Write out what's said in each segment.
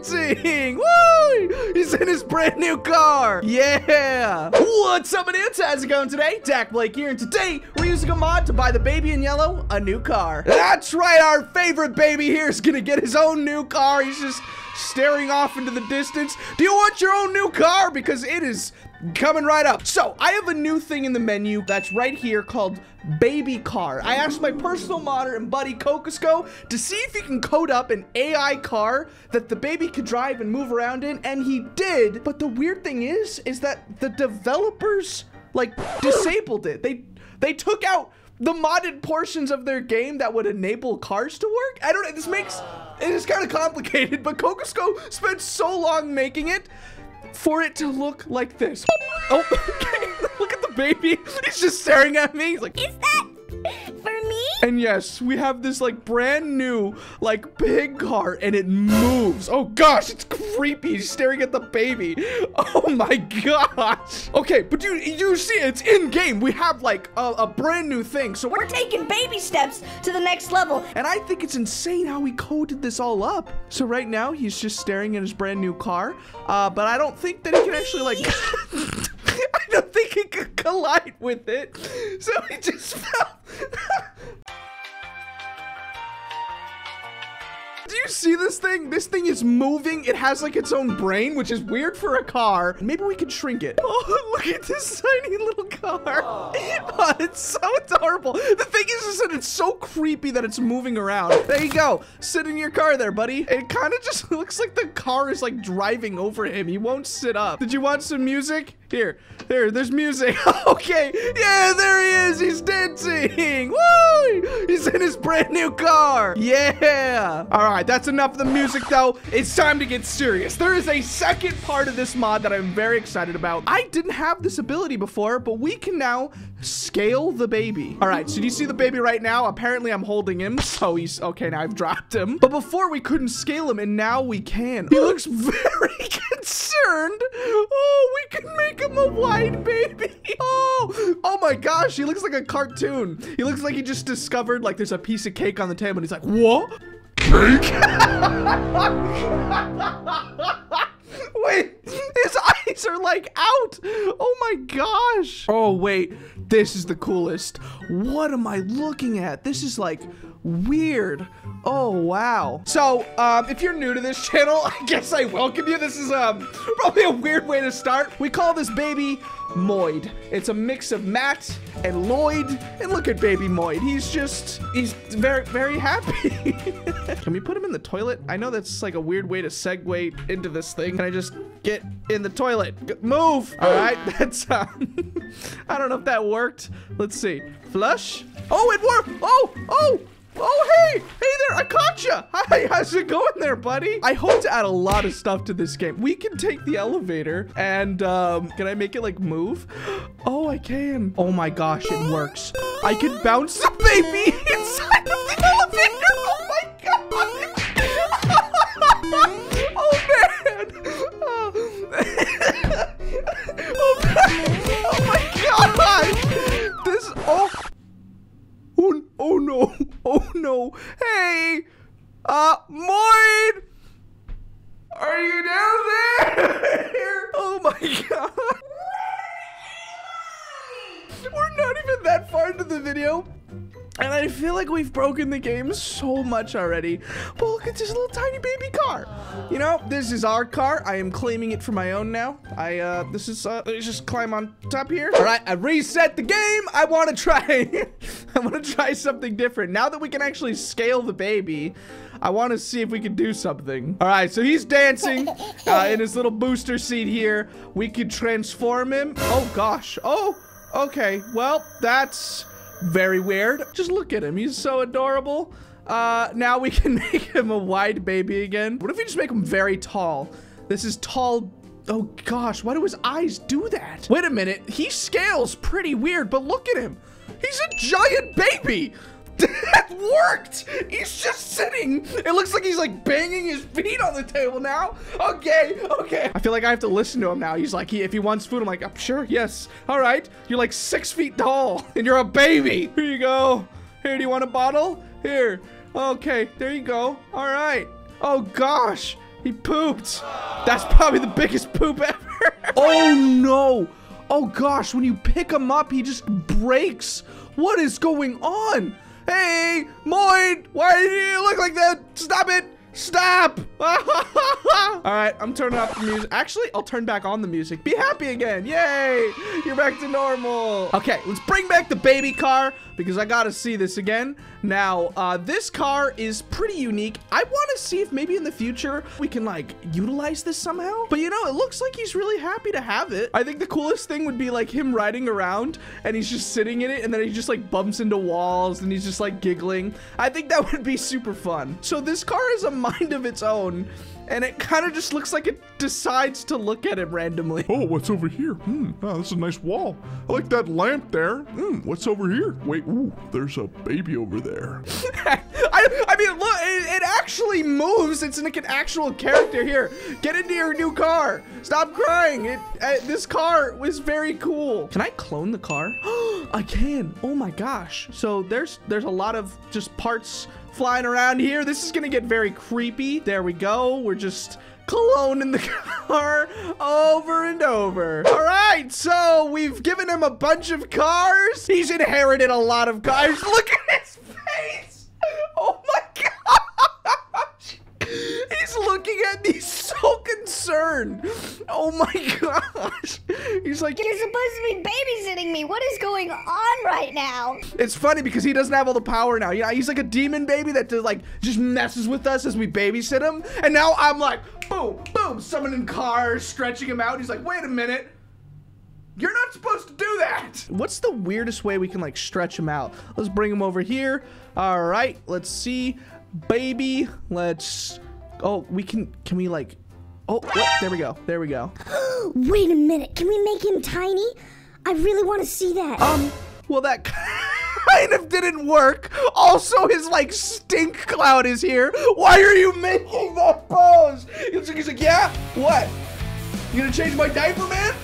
parenting. Woo! He's in his brand new car. Yeah. What's up, idiots? How's it going today? Dak Blake here, and today we're using a mod to buy the baby in yellow a new car. That's right. Our favorite baby here is gonna get his own new car. He's just staring off into the distance. Do you want your own new car? Because it is coming right up. So I have a new thing in the menu that's right here called baby car. I asked my personal modder and buddy Kokosko to see if he can code up an AI car that the baby could drive and move around in, and he did. But the weird thing is that the developers like disabled it. They took out the modded portions of their game that would enable cars to work. I don't know, this makes it is kind of complicated, but Kokosko spent so long making it for it to look like this. Oh, okay. Look at the baby. He's just staring at me. He's like, is that for me? And yes, we have this like brand new, like big car, and it moves. Oh gosh, it's creepy. He's staring at the baby. Oh my gosh. Okay, but dude, you see, it's in game. We have like a brand new thing. So we're taking baby steps to the next level. And I think it's insane how he coded this all up. So right now he's just staring at his brand new car. But I don't think that he can actually like, I don't think he could collide with it. So he just fell. Do you see this thing? This thing is moving. It has like its own brain, which is weird for a car. Maybe we could shrink it. Oh, look at this tiny little car. Oh, it's so adorable. The thing is that it's so creepy that it's moving around. There you go. Sit in your car there, buddy. It kind of just looks like the car is like driving over him. He won't sit up. Did you want some music? Here, there's music. Okay, yeah, there he is. He's dancing. Woo! He's in his brand new car. Yeah. All right, that's enough of the music, though. It's time to get serious. There is a second part of this mod that I'm very excited about. I didn't have this ability before, but we can now scale the baby. All right, so do you see the baby right now? Apparently, I'm holding him. So he's okay now. I've dropped him. But before we couldn't scale him, and now we can. He looks very concerned. Oh, we can make him a wide baby. Oh my gosh, he looks like a cartoon. He looks like he just discovered like there's a piece of cake on the table, and he's like, what? Cake? Wait, his eyes are like out. Oh my gosh. Oh wait, this is the coolest. What am I looking at? This is like weird. Oh wow. So if you're new to this channel, I guess I welcome you. This is probably a weird way to start. We call this baby Moid. It's a mix of Matt and Lloyd, and look at baby Moid. He's very, very happy. Can we put him in the toilet? I know that's like a weird way to segue into this thing. Can I just get in the toilet? Move. All right, that's I don't know if that worked. Let's see. Flush. Oh, it worked. Oh, hey there, Akasha. Hi, how's it going there, buddy? I hope to add a lot of stuff to this game. We can take the elevator and, can I make it like move? Oh, I can. Oh my gosh, it works. I can bounce the baby inside of the elevator. Oh my God. Oh man. Oh man. Oh my God. This, oh no. Oh no. Hey, Moid, are you down there? Oh my God. We're not even that far into the video, and I feel like we've broken the game so much already. But look at this little tiny baby car. You know, this is our car. I am claiming it for my own now. Let's just climb on top here. All right, I reset the game. I want to try. I want to try something different. Now that we can actually scale the baby, I want to see if we can do something. All right, so he's dancing in his little booster seat here. We could transform him. Oh gosh. Oh, okay. Well, that's very weird. Just look at him. He's so adorable. Now we can make him a wide baby again. What if we just make him very tall? This is tall. Oh gosh, why do his eyes do that? Wait a minute. He scales pretty weird, but look at him. He's a giant baby. That worked. He's just sitting. It looks like he's like banging his feet on the table now. Okay. I feel like I have to listen to him now. He's like, if he wants food, I'm like, sure, yes. All right. You're like 6 feet tall and you're a baby. Here you go. Here, do you want a bottle? Here. Okay, there you go. All right. Oh gosh. He pooped. That's probably the biggest poop ever. Oh, no. Oh, gosh. When you pick him up, he just breaks. What is going on? Hey, Moid, why do you look like that? Stop it. Stop. All right, I'm turning off the music. Actually, I'll turn back on the music. Be happy again. Yay. You're back to normal. Okay, let's bring back the baby car because I got to see this again. Now, this car is pretty unique. I want to see if maybe in the future we can, like, utilize this somehow. But, you know, it looks like he's really happy to have it. I think the coolest thing would be, like, him riding around and he's just sitting in it and then he just, like, bumps into walls and he's just, like, giggling. I think that would be super fun. So this car is a mind of its own, and it kind of just looks like it decides to look at him randomly. Oh, what's over here? Oh, that's a nice wall. I like that lamp there. What's over here? Wait, ooh, there's a baby over there. I mean, look, it actually moves. It's like an actual character here. Get into your new car. Stop crying. This car was very cool. Can I clone the car? I can. Oh my gosh. So there's a lot of just parts flying around here. This is gonna get very creepy. There we go. We're just cloning the car over and over. All right, so we've given him a bunch of cars. He's inherited a lot of cars. Look at his face. Oh my gosh. He's looking at me so concerned. Oh my gosh. He's like, you're supposed to be babysitting me. What is going on right now? It's funny because he doesn't have all the power now. Yeah, he's like a demon baby that just messes with us as we babysit him. And now I'm like, boom, boom, summoning cars, stretching him out. He's like, wait a minute. You're not supposed to do that. What's the weirdest way we can, like, stretch him out? Let's bring him over here. All right, let's see. Baby, let's... Oh, we can we, like... Oh, whoop, there we go. There we go. Wait a minute. Can we make him tiny? I really want to see that. Well, that kind of didn't work. Also, his, like, stink cloud is here. Why are you making that pose? He's like, yeah? What? You gonna change my diaper, man?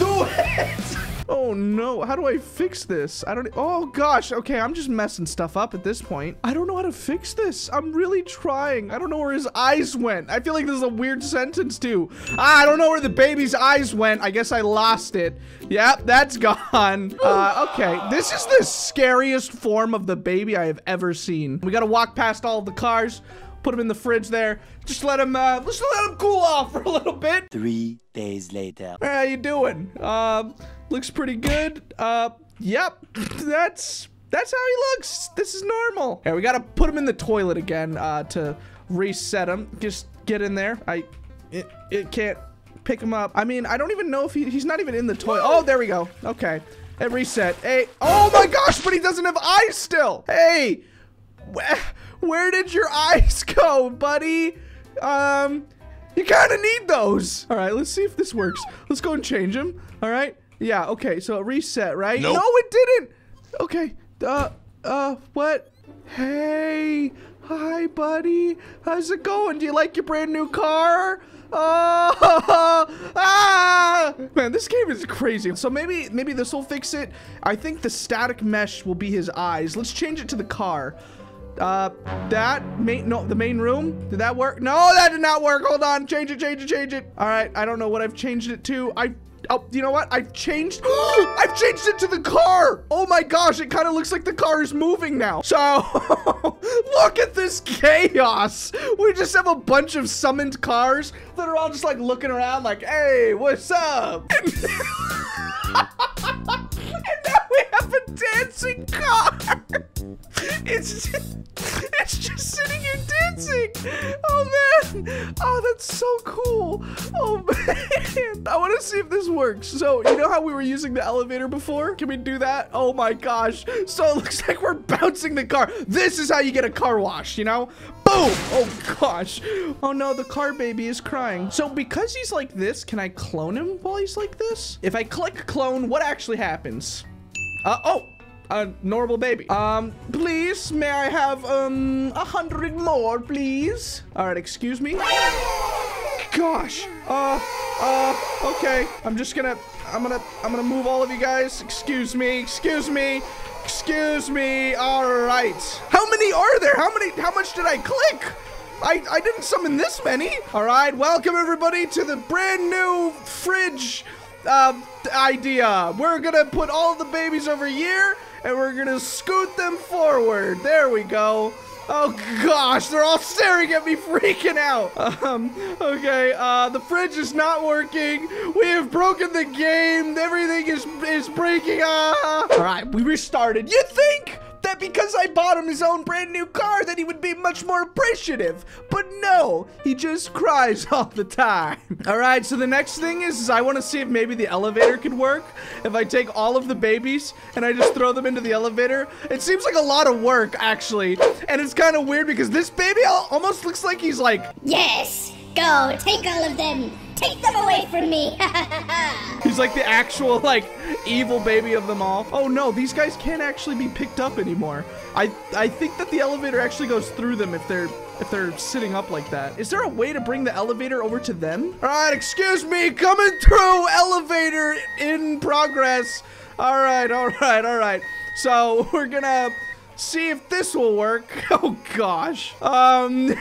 Do it! Oh no, how do I fix this? Oh gosh, okay, I'm just messing stuff up at this point. I don't know how to fix this. I'm really trying. I don't know where his eyes went. I feel like this is a weird sentence too. I don't know where the baby's eyes went. I guess I lost it. Yep, that's gone. Okay, this is the scariest form of the baby I have ever seen. We gotta walk past all the cars. Put him in the fridge there. Just let him, let him cool off for a little bit. 3 days later. How you doing? Looks pretty good. Yep. That's how he looks. This is normal. Here, we gotta put him in the toilet again to reset him. Just get in there. It can't pick him up. I mean, I don't even know if he's not even in the toilet. Oh, there we go. Okay, it reset. Hey, oh my gosh, but he doesn't have eyes still. Hey. Where did your eyes go, buddy? You kind of need those. All right, let's see if this works. Let's go and change him. All right. Yeah, okay, so it reset, right? Nope. No, it didn't. Okay. What? Hey. Hi, buddy. How's it going? Do you like your brand new car? Man, this game is crazy. So maybe this will fix it. I think the static mesh will be his eyes. Let's change it to the car. The main room. Did that work? No, that did not work. Hold on. Change it, change it, change it. All right. I don't know what I've changed it to. Oh, you know what? I've changed it to the car. Oh my gosh. It kind of looks like the car is moving now. So look at this chaos. We just have a bunch of summoned cars that are all just like looking around like, hey, what's up? And now we have a dancing car. It's just sitting here dancing. Oh, man. Oh, that's so cool. Oh, man. I want to see if this works. So, you know how we were using the elevator before? Can we do that? Oh, my gosh. So, it looks like we're bouncing the car. This is how you get a car wash, you know? Boom. Oh, gosh. Oh, no. The car baby is crying. So, because he's like this, can I clone him while he's like this? If I click clone, what actually happens? A normal baby. Please, may I have, 100 more, please? All right, excuse me. Gosh. Okay. I'm gonna move all of you guys. Excuse me, excuse me, excuse me. All right. How many are there? How much did I click? I didn't summon this many. All right, welcome everybody to the brand new fridge idea. We're gonna put all the babies over here and we're gonna scoot them forward. There we go. Oh gosh, they're all staring at me, freaking out. Okay, the fridge is not working. We have broken the game. Everything is breaking. All right, we restarted. You think that because I bought him his own brand new car that he would be much more appreciative? But no, he just cries all the time. All right, so the next thing is I want to see if maybe the elevator could work. If I take all of the babies and I just throw them into the elevator, it seems like a lot of work actually. And it's kind of weird because this baby almost looks like he's like, yes, go, take all of them. Take them away from me. He's like the actual, like, evil baby of them all. Oh no, these guys can't actually be picked up anymore. I think that the elevator actually goes through them if they're sitting up like that. Is there a way to bring the elevator over to them? All right, excuse me, coming through, elevator in progress. All right, all right, all right. So we're gonna see if this will work. Oh gosh.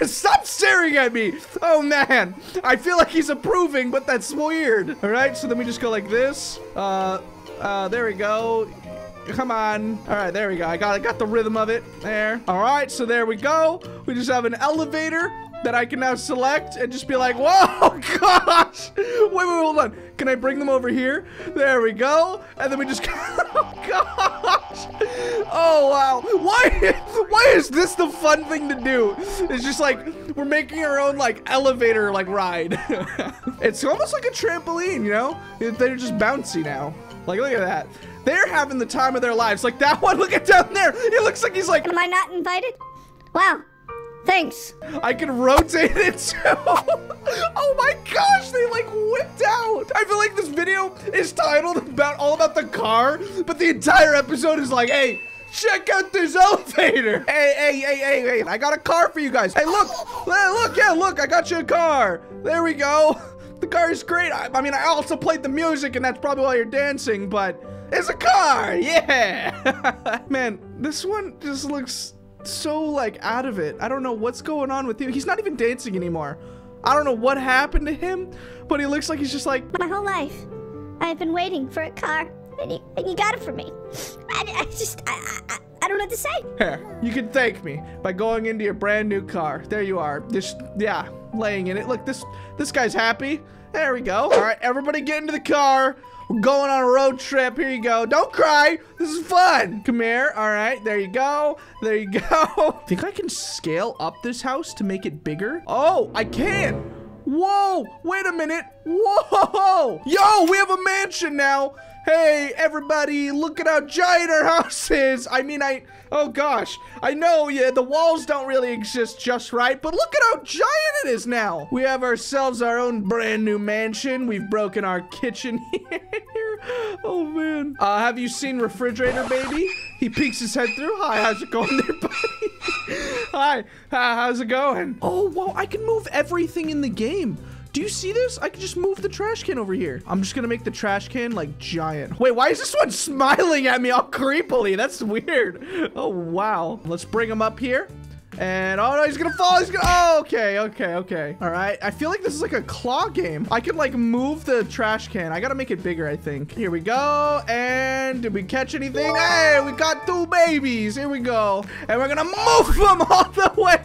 Stop staring at me. Oh man. I feel like he's approving, but that's weird. All right, so then we just go like this. There we go. Come on. All right, there we go. I got the rhythm of it there. All right, so there we go. We just have an elevator that I can now select and just be like, whoa, gosh. Wait, wait, hold on. Can I bring them over here? There we go. And then we just, oh gosh. Oh, wow. Why is this the fun thing to do? It's just like, we're making our own like elevator, like ride. It's almost like a trampoline, you know? They're just bouncy now. Like, look at that. They're having the time of their lives. Like that one, look at down there. It looks like he's like, am I not invited? Wow. Thanks. I can rotate it too. Oh my gosh, they like whipped out. I feel like this video is titled all about the car, but the entire episode is like, hey, check out this elevator. Hey, hey, hey, hey, hey, I got a car for you guys. Hey, look, look, yeah, look, I got you a car. There we go. The car is great. I mean, I also played the music and that's probably why you're dancing, but it's a car, yeah. Man, this one just looks so like out of it. I don't know what's going on with him. He's not even dancing anymore. I don't know what happened to him, but he looks like he's just like, my whole life I've been waiting for a car and you got it for me. I don't know what to say. Here, you can thank me by going into your brand new car. There you are, just, yeah, laying in it. Look, this guy's happy. There we go. All right, everybody get into the car. We're going on a road trip. Here you go. Don't cry. This is fun. Come here. All right. There you go. There you go. Think I can scale up this house to make it bigger? Oh, I can. Whoa. Wait a minute. Whoa. Yo, we have a mansion now. Hey, everybody, look at how giant our house is. I mean, oh gosh. I know, yeah, the walls don't really exist just right, but look at how giant it is now. We have ourselves our own brand new mansion. We've broken our kitchen here. Oh man. Have you seen Refrigerator Baby? He peeks his head through. Hi, how's it going there, buddy? Hi, how's it going? Oh, wow, I can move everything in the game. Do you see this? I can just move the trash can over here. I'm just gonna make the trash can like giant. Wait, why is this one smiling at me all creepily? That's weird. Oh, wow. Let's bring him up here. And oh no, he's gonna fall. He's gonna, oh, okay, okay, okay. All right, I feel like this is like a claw game. I can like move the trash can. I gotta make it bigger, I think. Here we go. And did we catch anything? Hey, we got 2 babies. Here we go. And we're gonna move them all the way.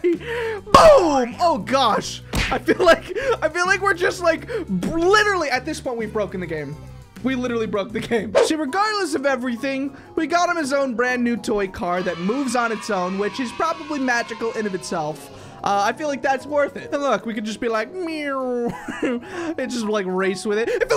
Boom. Oh gosh. I feel like we're just like literally at this point we've broken the game. We literally broke the game. See, regardless of everything, we got him his own brand new toy car that moves on its own, which is probably magical in of itself. I feel like that's worth it. And look, we could just be like, meow. And just like race with it. It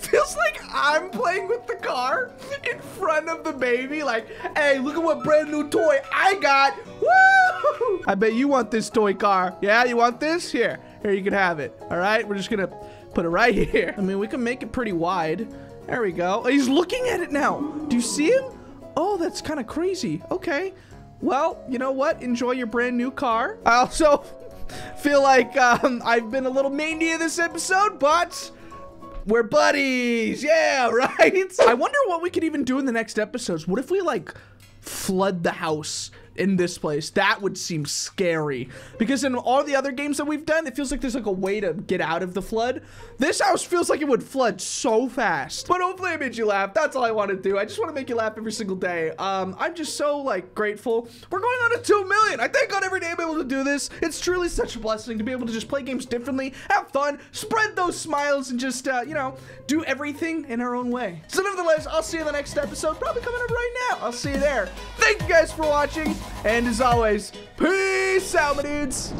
feels like I'm playing with the car in front of the baby. Like, hey, look at what brand new toy I got. Woo! I bet you want this toy car. Yeah, you want this? Here, here, you can have it. All right, we're just gonna put it right here. I mean, we can make it pretty wide. There we go. He's looking at it now. Do you see him? Oh, that's kind of crazy. Okay. Well, you know what? Enjoy your brand new car. I also feel like I've been a little mania this episode, but we're buddies. Yeah, right? I wonder what we could even do in the next episodes. What if we like flood the house in this place. That would seem scary, because in all the other games that we've done, it feels like there's like a way to get out of the flood. This house feels like it would flood so fast. But hopefully I made you laugh. That's all I want to do. I just want to make you laugh every single day. I'm just so like grateful. We're going on to 2 million. I thank God every day I'm able to do this. It's truly such a blessing to be able to just play games differently, have fun, spread those smiles, and just you know, do everything in our own way. So nevertheless, I'll see you in the next episode, probably coming up right now. I'll see you there. Thank you guys for watching, and as always, peace out, my dudes.